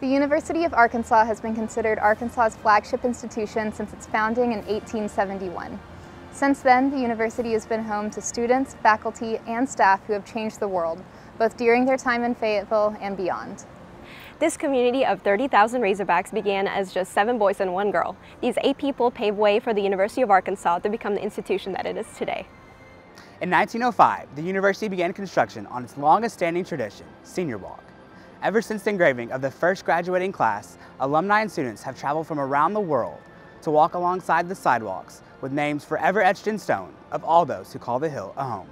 The University of Arkansas has been considered Arkansas's flagship institution since its founding in 1871. Since then, the university has been home to students, faculty, and staff who have changed the world, both during their time in Fayetteville and beyond. This community of 30,000 Razorbacks began as just 7 boys and 1 girl. These 8 people paved way for the University of Arkansas to become the institution that it is today. In 1905, the university began construction on its longest-standing tradition, Senior Walk. Ever since the engraving of the first graduating class, alumni and students have traveled from around the world to walk alongside the sidewalks with names forever etched in stone of all those who call the hill a home.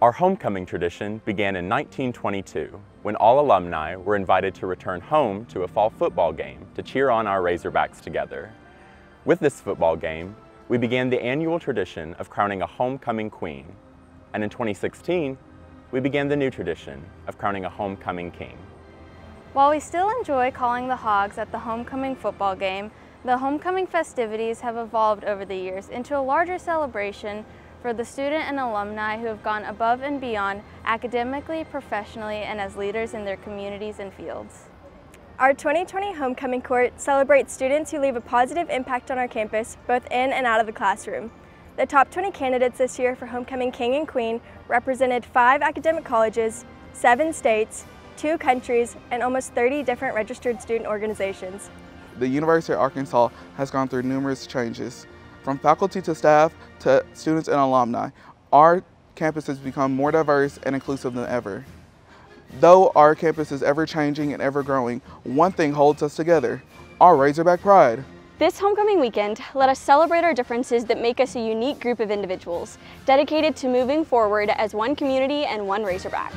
Our homecoming tradition began in 1922 when all alumni were invited to return home to a fall football game to cheer on our Razorbacks together. With this football game, we began the annual tradition of crowning a homecoming queen, and in 2016, we began the new tradition of crowning a homecoming king. While we still enjoy calling the Hogs at the homecoming football game, the homecoming festivities have evolved over the years into a larger celebration for the student and alumni who have gone above and beyond academically, professionally, and as leaders in their communities and fields. Our 2020 homecoming court celebrates students who leave a positive impact on our campus, both in and out of the classroom. The top 20 candidates this year for homecoming king and queen represented 5 academic colleges, 7 states, 2 countries, and almost 30 different registered student organizations. The University of Arkansas has gone through numerous changes. From faculty to staff to students and alumni, our campus has become more diverse and inclusive than ever. Though our campus is ever-changing and ever-growing, one thing holds us together, our Razorback pride. This homecoming weekend, let us celebrate our differences that make us a unique group of individuals, dedicated to moving forward as one community and one Razorback.